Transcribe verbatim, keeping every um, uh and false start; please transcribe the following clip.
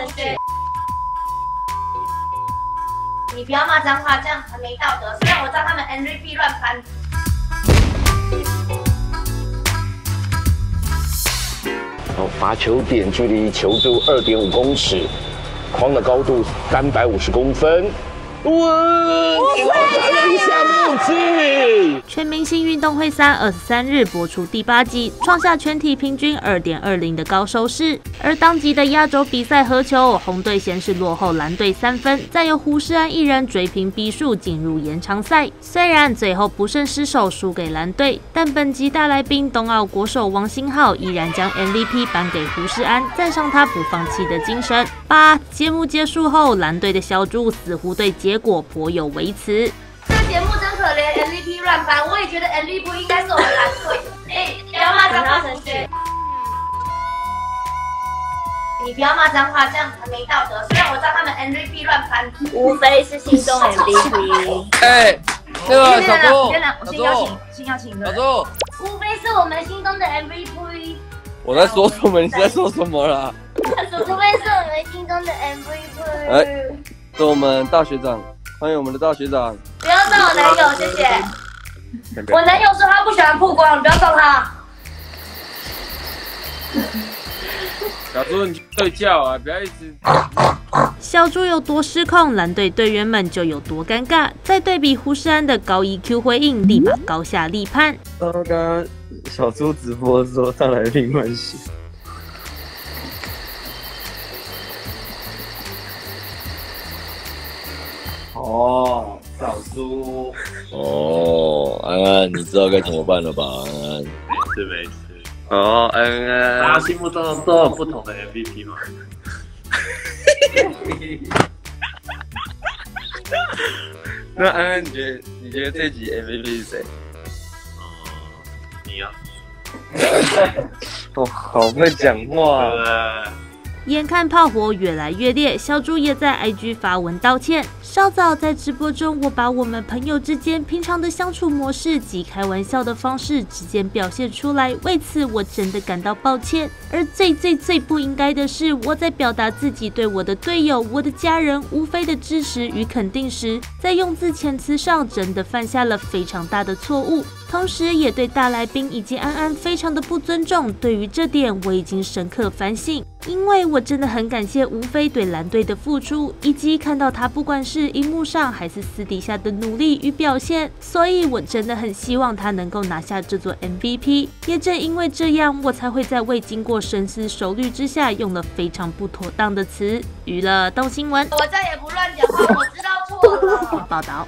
程序。你不要骂脏话，这样很没道德。虽然我知道他们 N V P 乱翻。 罚球点距离球柱二点五公尺，框的高度三百五十公分。哇！我想不起。全明星运动会三二十三日播出第八集，创下全体平均二点二零的高收视。而当集的压轴比赛和球，红队先是落后蓝队三分，再由胡世安一人追平逼数进入延长赛。虽然最后不慎失手输给蓝队，但本集大来宾冬奥国手王星皓依然将 M V P 颁给胡世安，赞赏他不放弃的精神。八节目结束后，蓝队的小猪似乎对结。 结果颇有微词。这节目真可怜 ，M V P 乱翻，我也觉得 M V P 不应该是我们蓝队。哎，不要骂脏话，陈轩。你不要骂脏话，这样很没道德。虽然我知道他们 M V P 乱翻，无非是心中 M V P。哎，那个小猪，小猪，小猪，小猪，无非是我们心中的 M V P。我在说什么？你在说什么啦？无非是我们心中的 M V P。哎。 是我们大学长，欢迎我们的大学长。不要找我男友，谢谢。我男友说他不喜欢曝光，你不要找他。小猪，你睡觉啊，不要一直。小猪有多失控，蓝队队员们就有多尴尬。再对比胡世安的高 E Q 回应，立马高下立判。刚刚小猪直播的时候，他来宾关系。 哦，小猪。哦，安安，你知道该怎么办了吧？安安，没事没事。哦，安安，大家心目中都有不同的 M V P 吗？那安安，你觉得你觉得这集 M V P 是谁？哦、嗯，你啊。我好会讲话啊。 眼看炮火越来越烈，小猪也在 I G 发文道歉。稍早在直播中，我把我们朋友之间平常的相处模式及开玩笑的方式之间表现出来，为此我真的感到抱歉。而最最最不应该的是，我在表达自己对我的队友、我的家人无非的支持与肯定时，在用字遣词上真的犯下了非常大的错误。 同时，也对大来宾以及安安非常的不尊重。对于这点，我已经深刻反省，因为我真的很感谢吴飞对蓝队的付出，以及看到他不管是荧幕上还是私底下的努力与表现，所以我真的很希望他能够拿下这座 M V P。也正因为这样，我才会在未经过深思熟虑之下，用了非常不妥当的词。娱乐动新闻，我再也不乱讲话，我知道错了。报道。